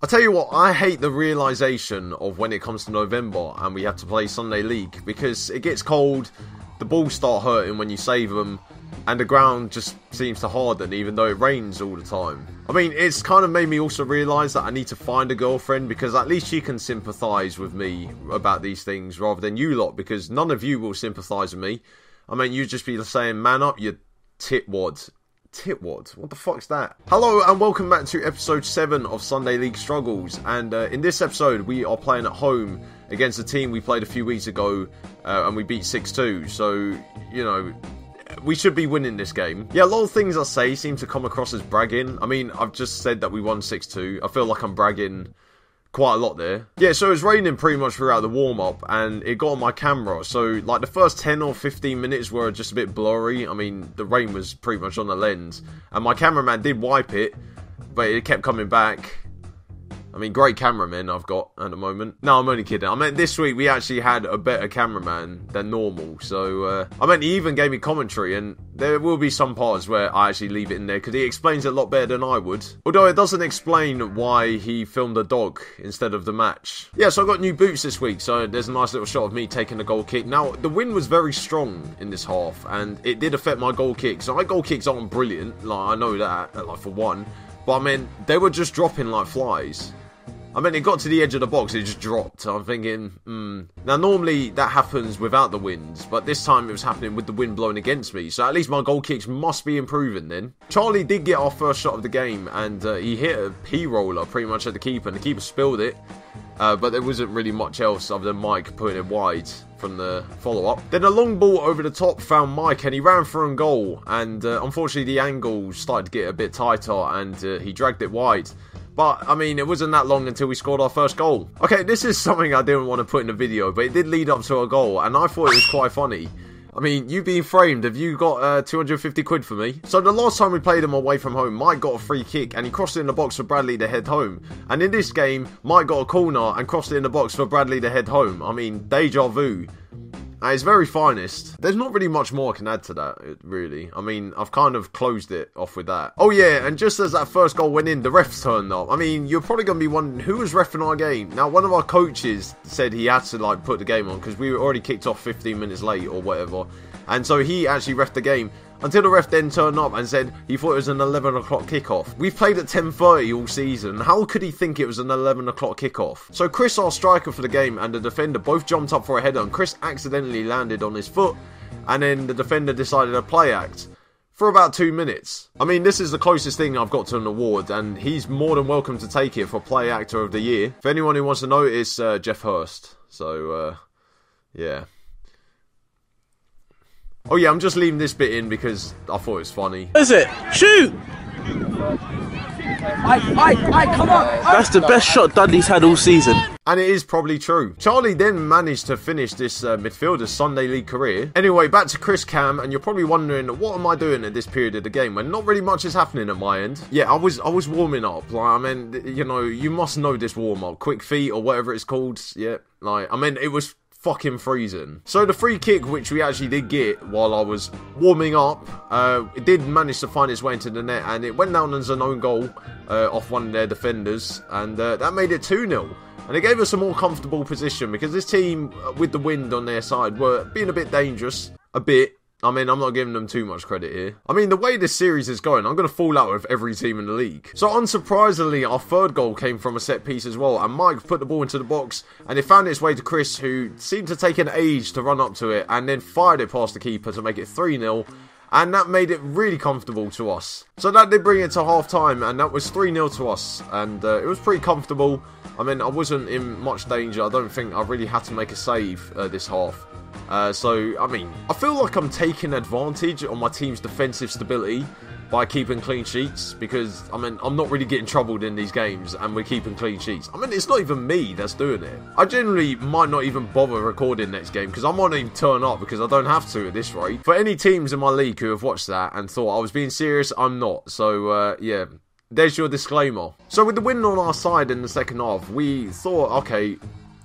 I'll tell you what, I hate the realisation of when it comes to November and we have to play Sunday League, because it gets cold, the balls start hurting when you save them, and the ground just seems to harden even though it rains all the time. I mean, it's kind of made me also realise that I need to find a girlfriend, because at least she can sympathise with me about these things rather than you lot, because none of you will sympathise with me. I mean, you'd just be saying, man up, you titwad. Titwad? What the fuck's that? Hello and welcome back to episode 7 of Sunday League Struggles, and in this episode we are playing at home against a team we played a few weeks ago and we beat 6-2, so, you know, we should be winning this game. Yeah, a lot of things I say seem to come across as bragging. I mean, I've just said that we won 6-2, I feel like I'm bragging quite a lot there. Yeah, so it was raining pretty much throughout the warm-up, and it got on my camera, so like the first 10 or 15 minutes were just a bit blurry. I mean, the rain was pretty much on the lens, and my cameraman did wipe it, but it kept coming back. I mean, great cameraman I've got at the moment. No, I'm only kidding. I meant this week we actually had a better cameraman than normal. So, I meant he even gave me commentary, and there will be some parts where I actually leave it in there because he explains it a lot better than I would. Although it doesn't explain why he filmed a dog instead of the match. Yeah, so I got new boots this week, so there's a nice little shot of me taking a goal kick. Now, the wind was very strong in this half, and it did affect my goal kicks. So my goal kicks aren't brilliant, like I know that, like for one. But I mean, they were just dropping like flies. I mean, it got to the edge of the box, it just dropped. I'm thinking, Now, normally that happens without the wind, but this time it was happening with the wind blowing against me, so at least my goal kicks must be improving then. Charlie did get our first shot of the game, and he hit a P-roller pretty much at the keeper, and the keeper spilled it. But there wasn't really much else other than Mike putting it wide from the follow-up. Then a long ball over the top found Mike, and he ran for a goal, and unfortunately the angle started to get a bit tighter, and he dragged it wide. But, I mean, it wasn't that long until we scored our first goal. Okay, this is something I didn't want to put in the video, but it did lead up to a goal, and I thought it was quite funny. I mean, you being framed, have you got 250 quid for me? So the last time we played him away from home, Mike got a free kick and he crossed it in the box for Bradley to head home. And in this game, Mike got a corner and crossed it in the box for Bradley to head home. I mean, deja vu. At its very finest. There's not really much more I can add to that, really. I mean, I've kind of closed it off with that. Oh yeah, and just as that first goal went in, the refs turned up. I mean, you're probably going to be wondering, who was reffing our game? Now, one of our coaches said he had to, like, put the game on, because we were already kicked off 15 minutes late or whatever. And so he actually reffed the game, until the ref then turned up and said he thought it was an 11 o'clock kickoff. We've played at 10:30 all season. How could he think it was an 11 o'clock kickoff? So Chris, our striker for the game, and the defender both jumped up for a header, and Chris accidentally landed on his foot, and then the defender decided to play act for about 2 minutes. I mean, this is the closest thing I've got to an award, and he's more than welcome to take it for Play Actor of the Year. For anyone who wants to know, it's Jeff Hurst. So, yeah. Oh yeah, I'm just leaving this bit in because I thought it was funny. Is it? Shoot! Come on! That's the best shot Dudley's had all season. And it is probably true. Charlie then managed to finish this midfielder's Sunday League career. Anyway, back to Chris Cam, and you're probably wondering, what am I doing at this period of the game when not really much is happening at my end? Yeah, I was warming up. Like, I mean, you know, you must know this warm up, quick feet or whatever it's called. Yeah, like I mean, it was fucking freezing. So the free kick, which we actually did get while I was warming up, it did manage to find its way into the net, and it went down as an own goal off one of their defenders, and that made it 2-0. And it gave us a more comfortable position, because this team, with the wind on their side, were being a bit dangerous. A bit. I mean, I'm not giving them too much credit here. I mean, the way this series is going, I'm going to fall out with every team in the league. So, unsurprisingly, our third goal came from a set piece as well, and Mike put the ball into the box, and it found its way to Chris, who seemed to take an age to run up to it, and then fired it past the keeper to make it 3-0, and that made it really comfortable to us. So, that did bring it to half-time, and that was 3-0 to us, and it was pretty comfortable. I mean, I wasn't in much danger. I don't think I really had to make a save this half. So, I mean, I feel like I'm taking advantage on my team's defensive stability by keeping clean sheets, because, I mean, I'm not really getting troubled in these games, and we're keeping clean sheets. I mean, it's not even me that's doing it. I generally might not even bother recording next game, because I might not even turn up, because I don't have to at this rate. For any teams in my league who have watched that and thought I was being serious, I'm not. So, yeah. There's your disclaimer. So, with the win on our side in the second half, we thought, okay,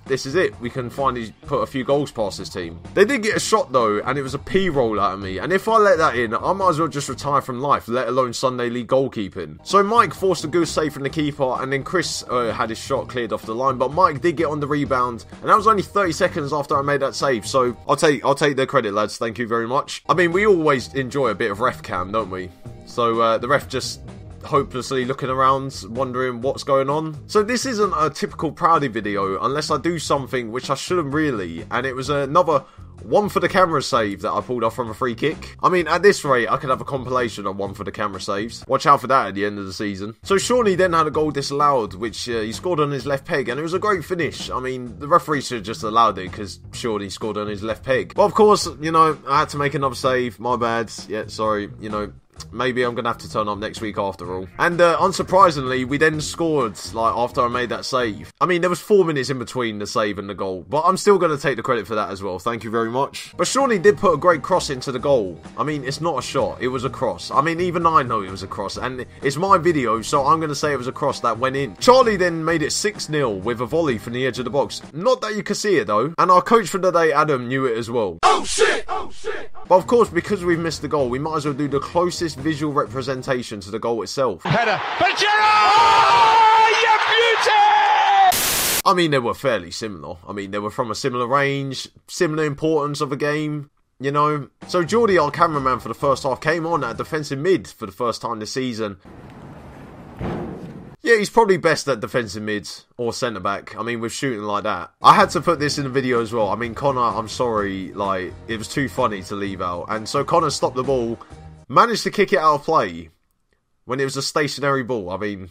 this is it. We can finally put a few goals past this team. They did get a shot though, and it was a p-roll out of me, and if I let that in, I might as well just retire from life, let alone Sunday league goalkeeping. So Mike forced a goose save from the keeper, and then Chris had his shot cleared off the line, but Mike did get on the rebound, and that was only 30 seconds after I made that save, so I'll take the credit, lads. Thank you very much. I mean, we always enjoy a bit of ref cam, don't we? So the ref just hopelessly looking around, wondering what's going on. So this isn't a typical Proudie video, unless I do something which I shouldn't really, and it was another one for the camera save that I pulled off from a free kick. I mean, at this rate, I could have a compilation of one for the camera saves. Watch out for that at the end of the season. So Shawnee then had a goal disallowed, which he scored on his left peg, and it was a great finish. I mean, the referee should have just allowed it because Shawnee scored on his left peg. But of course, you know, I had to make another save. My bad. Yeah, sorry, you know. Maybe I'm going to have to turn up next week after all. And unsurprisingly, we then scored, like, after I made that save. I mean, there was 4 minutes in between the save and the goal, but I'm still going to take the credit for that as well. Thank you very much. But Shawnee did put a great cross into the goal. I mean, it's not a shot. It was a cross. I mean, even I know it was a cross, and it's my video, so I'm going to say it was a cross that went in. Charlie then made it 6-0 with a volley from the edge of the box. Not that you could see it, though. And our coach for the day, Adam, knew it as well. Oh, shit! Oh, shit! But of course, because we've missed the goal, we might as well do the closest visual representation to the goal itself. Header. But Gerard! Oh, you beauty! I mean, they were fairly similar. I mean, they were from a similar range, similar importance of a game, you know. So Geordie, our cameraman for the first half, came on at defensive mid for the first time this season. Yeah, he's probably best at defensive mids or centre-back. I mean, with shooting like that. I had to put this in the video as well. I mean, Connor, I'm sorry. Like, it was too funny to leave out. And so Connor stopped the ball, managed to kick it out of play when it was a stationary ball. I mean,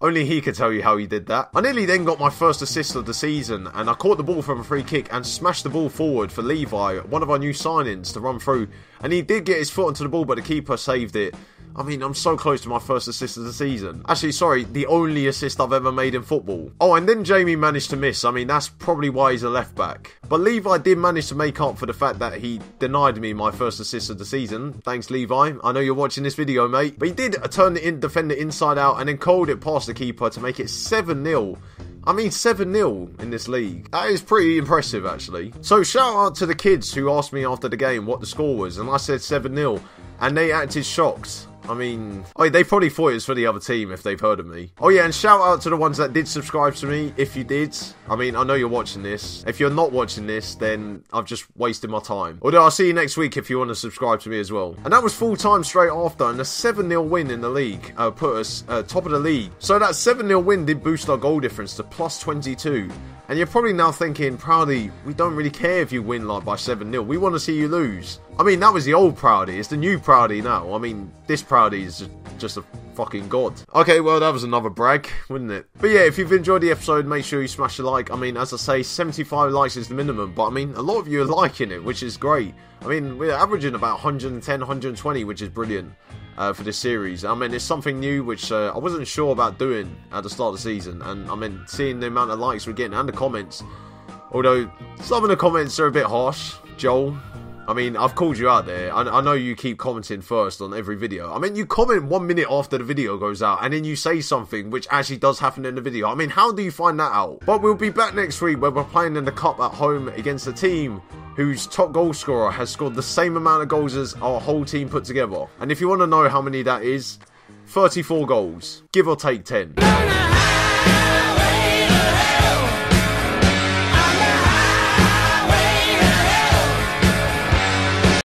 only he could tell you how he did that. I nearly then got my first assist of the season, and I caught the ball from a free kick and smashed the ball forward for Levi, one of our new signings, to run through. And he did get his foot onto the ball, but the keeper saved it. I mean, I'm so close to my first assist of the season. Actually, sorry, the only assist I've ever made in football. Oh, and then Jamie managed to miss. I mean, that's probably why he's a left-back. But Levi did manage to make up for the fact that he denied me my first assist of the season. Thanks, Levi. I know you're watching this video, mate. But he did turn the defender inside out and then curled it past the keeper to make it 7-0. I mean, 7-0 in this league. That is pretty impressive, actually. So, shout out to the kids who asked me after the game what the score was. And I said 7-0. And they acted shocked. I mean, oh, they probably thought it was for the other team if they've heard of me. Oh yeah, and shout out to the ones that did subscribe to me, if you did. I mean, I know you're watching this. If you're not watching this, then I've just wasted my time. Although I'll see you next week if you want to subscribe to me as well. And that was full time straight after, and a 7-0 win in the league put us top of the league. So that 7-0 win did boost our goal difference to +22. And you're probably now thinking, Proudie, we don't really care if you win like by 7-0. We want to see you lose. I mean, that was the old Proudie. It's the new Proudie now. I mean, this Proudie is just a fucking god. Okay, well, that was another brag, wouldn't it? But yeah, if you've enjoyed the episode, make sure you smash a like. I mean, as I say, 75 likes is the minimum. But I mean, a lot of you are liking it, which is great. I mean, we're averaging about 110, 120, which is brilliant. For this series. I mean, it's something new which I wasn't sure about doing at the start of the season, and I mean, seeing the amount of likes we're getting and the comments, although some of the comments are a bit harsh. Joel, I mean, I've called you out there. I know you keep commenting first on every video. I mean, you comment 1 minute after the video goes out, and then you say something which actually does happen in the video. I mean, how do you find that out? But we'll be back next week where we're playing in the cup at home against a team whose top goal scorer has scored the same amount of goals as our whole team put together. And if you want to know how many that is, 34 goals, give or take 10.